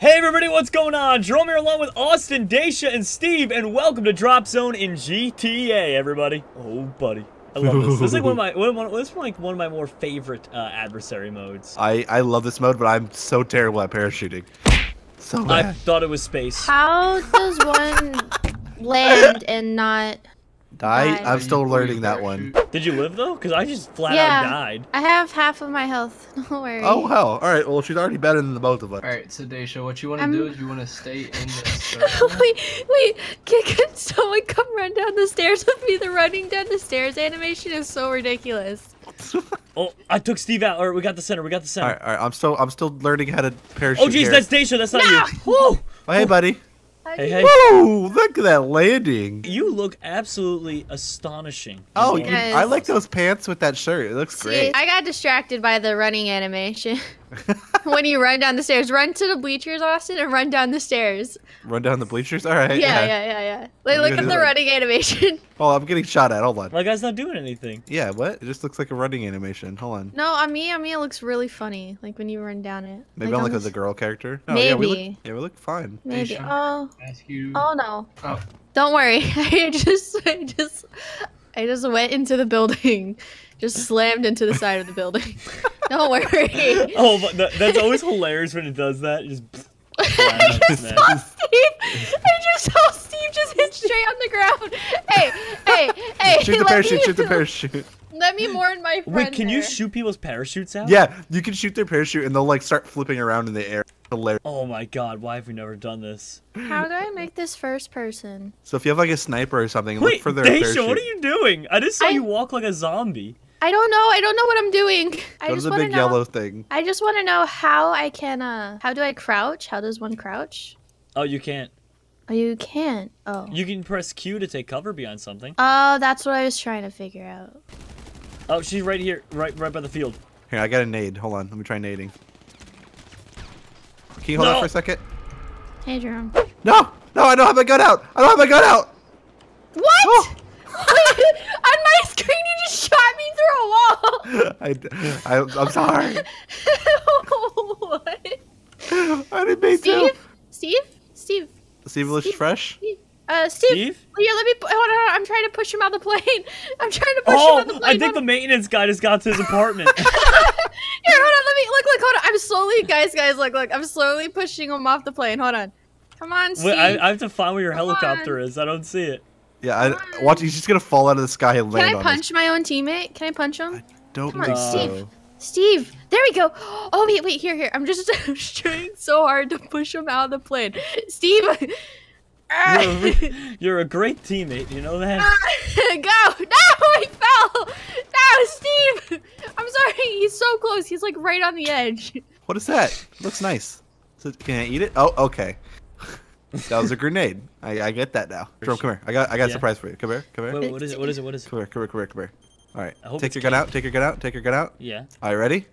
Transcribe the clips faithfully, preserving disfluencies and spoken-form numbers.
Hey everybody, what's going on? Jerome here along with Austin, Dasha, and Steve, and welcome to Drop Zone in G T A, everybody. Oh, buddy. I love this. This is like one of my, one, one, this is like one of my more favorite uh, adversary modes. I, I love this mode, but I'm so terrible at parachuting. So bad. I thought it was space. How does one land and not... I, I'm still learning that one. Did you live though? Because I just flat yeah, out died. I have half of my health. Don't worry. Oh wow. All right. Well, she's already better than the both of us. All right, so Dasha, what you want to do is you want to stay in this circle. wait, wait. Can, can someone come run down the stairs with me? The running down the stairs animation is so ridiculous. Oh, I took Steve out. All right, we got the center. We got the center. All right. All right. I'm still, I'm still learning how to parachute. Oh geez, that's Dasha. That's not no! you. Whoa. Oh, hey, buddy. Hey, hey. Whoa, look at that landing. You look absolutely astonishing. Oh, you, I like those pants with that shirt. It looks See, great. I got distracted by the running animation. When you run down the stairs, run to the bleachers, Austin, and run down the stairs. Run down the bleachers? All right. Yeah, yeah, yeah, yeah. yeah. Like, look at the running animation. Oh, I'm getting shot at. Hold on. My guy's not doing anything. Yeah, what? It just looks like a running animation. Hold on. No, on me, on me, it looks really funny. Like when you run down it. Maybe like, I'm like as a girl character. No, maybe. Yeah, we look, yeah, we look fine. Maybe. Oh. Ask you. Oh no. Oh. Don't worry. I just, I just, I just went into the building. Just slammed into the side of the building. Don't worry. Oh, but th that's always hilarious when it does that. It just. I just saw Steve. I just saw Steve just hit straight on the ground. Hey, hey, hey! Shoot the parachute! Me, shoot the parachute! Let me mourn my friend. Wait, can there. you shoot people's parachutes out? Yeah, you can shoot their parachute, and they'll like start flipping around in the air. Hilarious. Oh my god, why have we never done this? How do I make this first person? So if you have like a sniper or something, Wait, look for their Dasha, parachute. What are you doing? I just saw I... you walk like a zombie. I don't know. I don't know what I'm doing. Go I just to the big know, yellow thing. I just want to know how I can, uh, how do I crouch? How does one crouch? Oh, you can't. Oh, you can't? Oh. You can press Q to take cover behind something. Oh, that's what I was trying to figure out. Oh, she's right here, right right by the field. Here, I got a nade. Hold on. Let me try nading. Can you hold no. on for a second? Hey, Jerome. No! No, I don't have my gun out! I don't have my gun out! What? Oh. Wait, on my screen you just shot me through a wall! I, I, I'm sorry. What? I didn't make Steve? Two. Steve? Steve? Steve looks fresh? Steve. Uh, Steve? Steve? Yeah, let me- hold on, hold on, I'm trying to push him out of the plane! I'm trying to push oh, him out of the plane! I think the maintenance guy just got to his apartment. Here, hold on, let me- look, look, hold on, I'm slowly- guys, guys, look, look, I'm slowly pushing him off the plane, hold on. Come on, Steve! Wait, I, I have to find where your Come helicopter on. is, I don't see it. Yeah, I, watch. He's just gonna fall out of the sky and land on Can I punch us. my own teammate? Can I punch him? I don't Come on, know. Steve. Steve, there we go. Oh wait, wait, here, here. I'm just I'm trying so hard to push him out of the plane. Steve, you're a, you're a great teammate. You know that. Go! No, I fell. No, Steve. I'm sorry. He's so close. He's like right on the edge. What is that? Looks nice. So, can I eat it? Oh, okay. That was a grenade. I, I get that now. Jerome, come here. I got I got yeah. a surprise for you. Come here. Come here. Wait, what is it? What is it? What is it? Come here. Come here. Come here. Come here. All right. Take your gun out. Take your gun out. Take your gun out. Yeah. All right. Ready?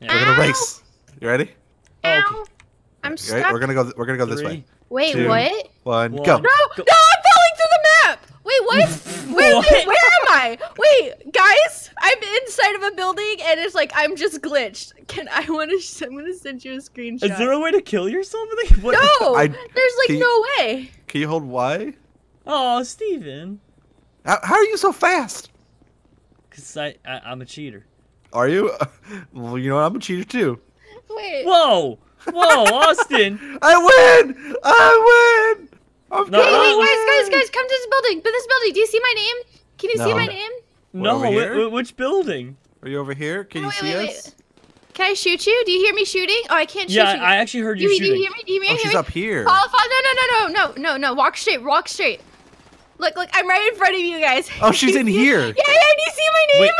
Yeah. We're gonna race. You ready? Ow. Oh, okay. I'm right, stuck. We're gonna go. We're gonna go Three. this way. Wait. Two, what? One. Go. No. Go. No. I'm falling through the map. Wait. What? Wait. What? Wait. Where am I? Wait, guys. I'm inside of a building and it's like I'm just glitched. Can I want to? I'm gonna send you a screenshot. Is there a way to kill yourself? What? No. I, there's like you, no way. Can you hold Y? Oh, Steven. How, how are you so fast? Cause I, I I'm a cheater. Are you? Well, you know what? I'm a cheater too. Wait. Whoa. Whoa, Austin! I win! I win! I'm no, wait, wait, guys, guys, guys, come to this building. But this building, do you see my name? Can you no. see my name? No, wait, which building? Are you over here? Can oh, you wait, see wait, us? Wait. Can I shoot you? Do you hear me shooting? Oh, I can't yeah, shoot you. Yeah, I actually heard you, you shooting. Do you hear me? Do you hear me? Oh, she's up here. Follow, follow. No, no, no, no, no, no, no. Walk straight, walk straight. Look, look, I'm right in front of you guys. Oh, she's in here. Yeah, yeah, do you see my name?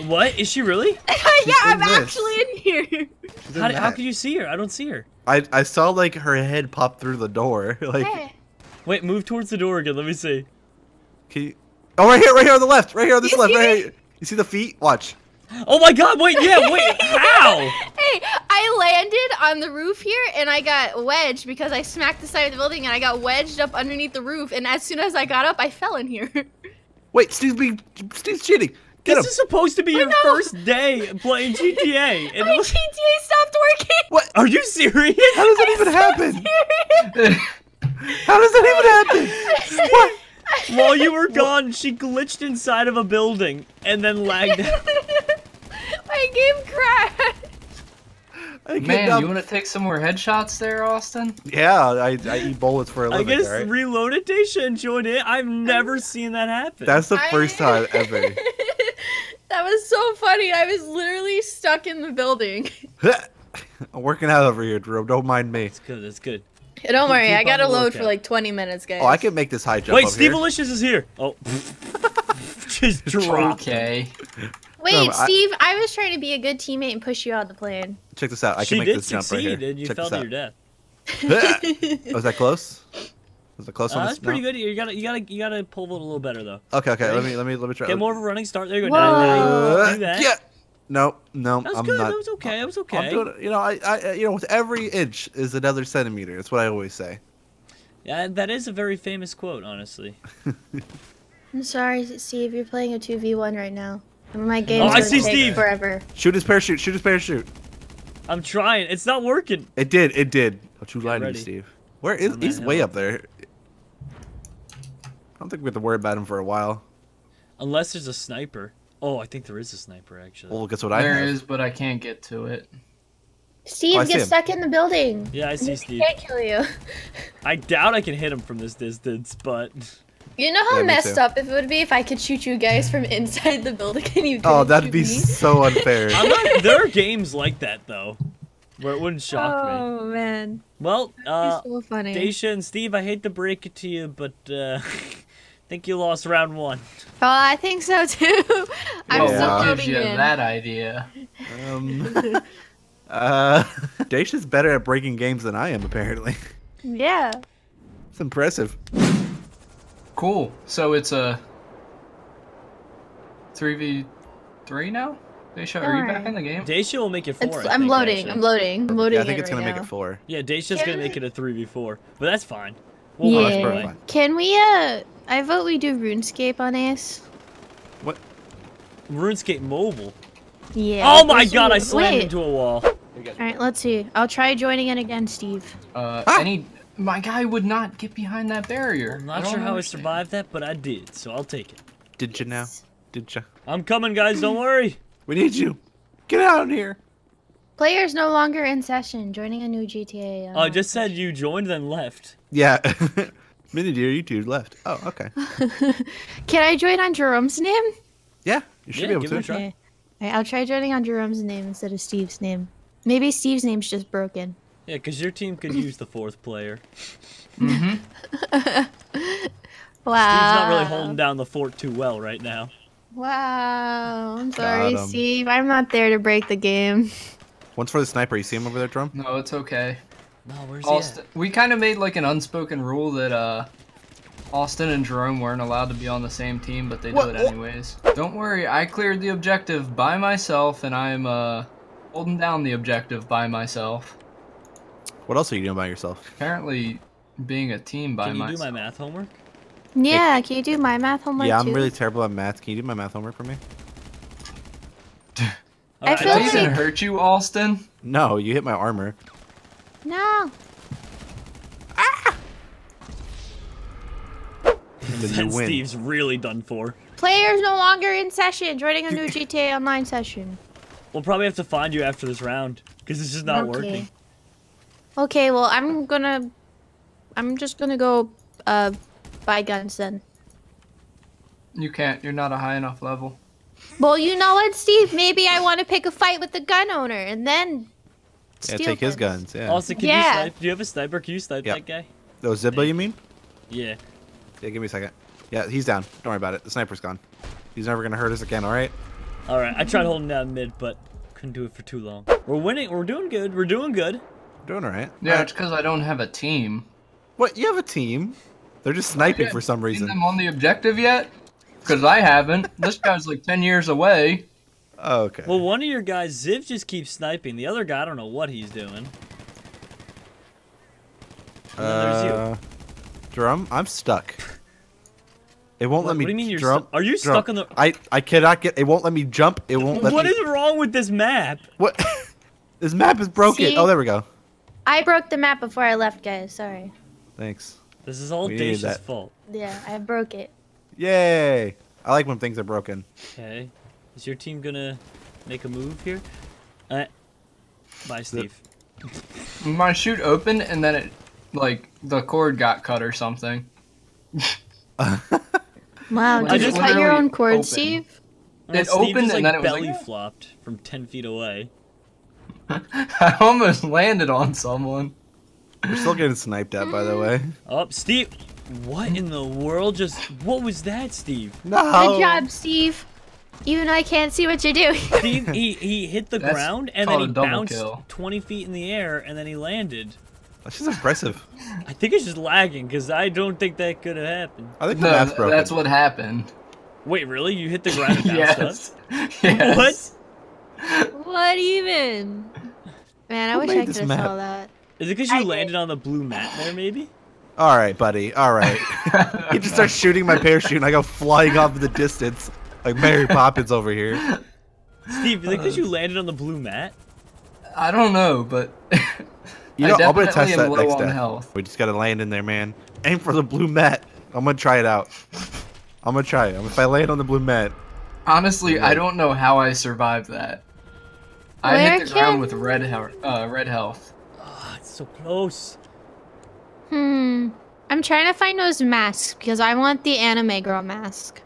Wait. What? Is she really? Yeah, I'm this. actually in here. How, how could you see her? I don't see her. I, I saw like her head pop through the door. Like, hey. Wait, move towards the door again. Let me see. Can you... Oh, right here, right here on the left, right here on this you left, right here. You see the feet? Watch. Oh my God! Wait, yeah, wait. How? Hey, I landed on the roof here and I got wedged because I smacked the side of the building and I got wedged up underneath the roof. And as soon as I got up, I fell in here. Wait, Steve's being Steve's cheating. Get this him. Is supposed to be I your know. first day playing G T A. And my look... G T A stopped working. What? Are you serious? How does that I'm even so happen? How does that even happen? What? While you were gone, she glitched inside of a building and then lagged out. My game crashed. Man, you want to take some more headshots there, Austin? Yeah, I, I eat bullets for a living, I guess, right? Reload it, Dasha, and join it. I've never seen that happen. That's the first I... time ever. That was so funny. I was literally stuck in the building. I'm working out over here, Jerome. Don't mind me. It's good, it's good. Hey, don't worry, I gotta load for like twenty minutes, guys. Oh, I can make this high jump. Wait, Steve Alicious is here. Oh. Just drop. Okay. Wait, no, Steve, I, I was trying to be a good teammate and push you out of the plane. Check this out. I can she make this jump right here. She did succeed, and you fell to your death. Was that close? Was that close uh, on this? That's pretty no? good. You gotta, you gotta, you gotta pull it a little better though. Okay, okay. Right. Let me, let me, let me try. Get more of a running start. There you go. Whoa. Do that. Yeah. No, no, that was I'm good. not. That was okay. That was okay. I'm doing, you know, I, I, you know, with every inch is another centimeter. That's what I always say. Yeah, that is a very famous quote, honestly. I'm sorry, Steve. You're playing a two v one right now. My game's oh, I see take Steve. Forever. Shoot his parachute. Shoot his parachute. I'm trying. It's not working. It did. It did. Don't you lie to me, Steve. Where is I'm he's way up there? I don't think we have to worry about him for a while. Unless there's a sniper. Oh, I think there is a sniper actually. Well, guess what I There have. is, but I can't get to it. Steve, oh, get stuck in the building. Yeah, I see Steve. I can't kill you. I doubt I can hit him from this distance, but. You know how yeah, messed up it would be if I could shoot you guys from inside the building and you could Oh, that'd shoot be me? so unfair. I'm not, there are games like that, though, where it wouldn't shock oh, me. Oh, man. Well, uh, so funny. Dasha and Steve, I hate to break it to you, but uh, I think you lost round one. Oh, I think so, too. I'm well, still floating in. that idea. Um, uh, Dacia's better at breaking games than I am, apparently. Yeah. It's impressive. Cool. So it's a three v three now? Dasha, are you back in the game? Dasha will make it four. I'm loading. I'm loading. I'm loading. Yeah, I think it's going to make it four. Yeah, Dacia's going to make it a three v four. But that's fine. Yeah. Can we, uh, I vote we do RuneScape on Ace. What? RuneScape Mobile? Yeah. Oh my god, I slammed into a wall. Alright, let's see. I'll try joining it again, Steve. Uh, any. My guy would not get behind that barrier. I'm not sure how I survived that, but I did, so I'll take it. Did you now? Did you? I'm coming, guys. Don't worry. We need you. Get out of here. Players no longer in session. Joining a new G T A. Oh, uh, I just said you joined then left. Yeah. Minnie dear, you two left. Oh, okay. Can I join on Jerome's name? Yeah, you should yeah, be able give to. It a try. Okay. All right, I'll try joining on Jerome's name instead of Steve's name. Maybe Steve's name's just broken. Yeah, because your team could use the fourth player. Mm-hmm. Wow. Steve's not really holding down the fort too well right now. Wow. I'm sorry, Steve. I'm not there to break the game. One's for the sniper. You see him over there, Drum? No, it's okay. No, where's Austin, he at? We kind of made like an unspoken rule that uh, Austin and Jerome weren't allowed to be on the same team, but they what? do it anyways. Don't worry. I cleared the objective by myself, and I'm uh, holding down the objective by myself. What else are you doing by yourself? Apparently, being a team by myself. Can you myself. do my math homework? Yeah, can you do my math homework Yeah, I'm too? really terrible at math. Can you do my math homework for me? I right. feel like... Didn't hurt you, Austin? No, you hit my armor. No. Ah! Then you win. Steve's really done for. Players no longer in session. Joining a new G T A Online session. We'll probably have to find you after this round. Because it's just not okay. working. Okay, well, I'm gonna... I'm just gonna go, uh, buy guns then. You can't. You're not a high enough level. Well, you know what, Steve? Maybe I want to pick a fight with the gun owner, and then... Yeah, steal take guns. his guns, yeah. Also, can yeah. you snipe? Do you have a sniper? Can you snipe yeah. that guy? Oh, Zibba, you mean? Yeah. Yeah, give me a second. Yeah, he's down. Don't worry about it. The sniper's gone. He's never gonna hurt us again, alright? Alright, I tried holding down mid, but couldn't do it for too long. We're winning. We're doing good. We're doing good. Doing all right. Yeah, all right. It's because I don't have a team. What? You have a team? They're just sniping oh, yeah. for some reason. Have you seen them on the objective yet? Because I haven't. This guy's like ten years away. Oh, okay. Well, one of your guys, Ziv, just keeps sniping. The other guy, I don't know what he's doing. Uh, there's you. Drum, I'm stuck. It won't what, let me what do you mean jump. You're Are you jump. stuck in the? I I cannot get. It won't let me jump. It won't let. What me... is wrong with this map? What? This map is broken. See? Oh, there we go. I broke the map before I left, guys. Sorry. Thanks. This is all Dasha's fault. Yeah, I broke it. Yay! I like when things are broken. Okay. Is your team gonna make a move here? Uh, bye, Steve. The... My chute opened and then it, like, the cord got cut or something. Wow, did you cut your own cord, open. Steve? It Steve opened just, like, and then it was belly like, flopped from ten feet away. I almost landed on someone. We're still getting sniped at, by the way. Oh, Steve! What in the world just... What was that, Steve? No! Good job, Steve. Even I can't see what you're doing. Steve, he, he hit the That's ground, and then he bounced kill. twenty feet in the air, and then he landed. That's just impressive. I think it's just lagging, because I don't think that could have happened. I think the no, map's broken. That's what happened. Wait, really? You hit the ground and bounced up? Yes. What? What even? Man, I Who wish I could have saw that. Is it because you I landed did. on the blue mat there, maybe? All right, buddy. All right. He just starts shooting my parachute, and I go flying off in the distance. Like Mary Poppins over here. Steve, is it because you landed on the blue mat? I don't know, but... You know, I'm gonna test that next time. We just gotta land in there, man. Aim for the blue mat. I'm gonna try it out. I'm gonna try it. If I land on the blue mat. Honestly, yeah. I don't know how I survived that. Where I hit the ground can... with red, uh, red health. Oh, it's so close. Hmm. I'm trying to find those masks because I want the anime girl mask.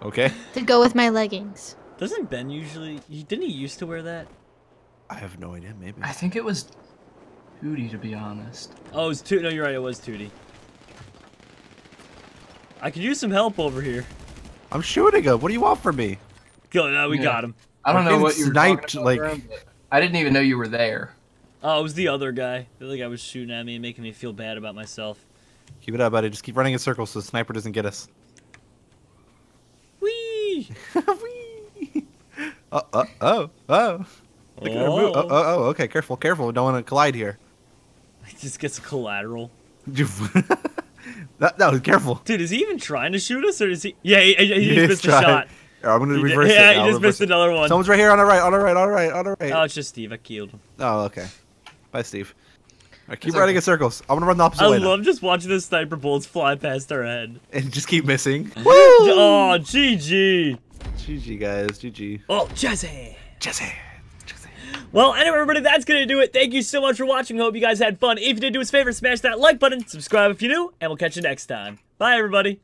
Okay. To go with my leggings. Doesn't Ben usually? Didn't he used to wear that? I have no idea. Maybe. I think it was. Tootie, to be honest. Oh, it was Tootie. No, you're right. It was Tootie. I could use some help over here. I'm shooting him. What do you want from me? Go, no, we yeah. got him. I don't We're know what you were sniped. Like, around, I didn't even know you were there. Oh, it was the other guy. The other guy was shooting at me and making me feel bad about myself. Keep it up, buddy. Just keep running in circles so the sniper doesn't get us. Wee. Wee. Oh, oh, oh, oh. Look at her move. Oh, oh, oh. Okay, careful, careful. Don't want to collide here. It just gets collateral. That, that was careful. Dude, is he even trying to shoot us, or is he? Yeah, he, he, he, he just missed a shot. I'm gonna he reverse did. it. Yeah, now. he just missed it. another one. Someone's right here on the right, on the right, on the right, on the right. Oh, it's just Steve. I killed him. Oh, okay. Bye, Steve. All right, keep That's running okay. in circles. I'm gonna run the opposite I way. I love now. just watching the sniper bullets fly past our head and just keep missing. Woo! Oh, G G. G G, guys. G G. Oh, Jesse. Jesse. Well, anyway, everybody, that's going to do it. Thank you so much for watching. Hope you guys had fun. If you did, do us a favor, smash that like button, subscribe if you're new, and we'll catch you next time. Bye, everybody.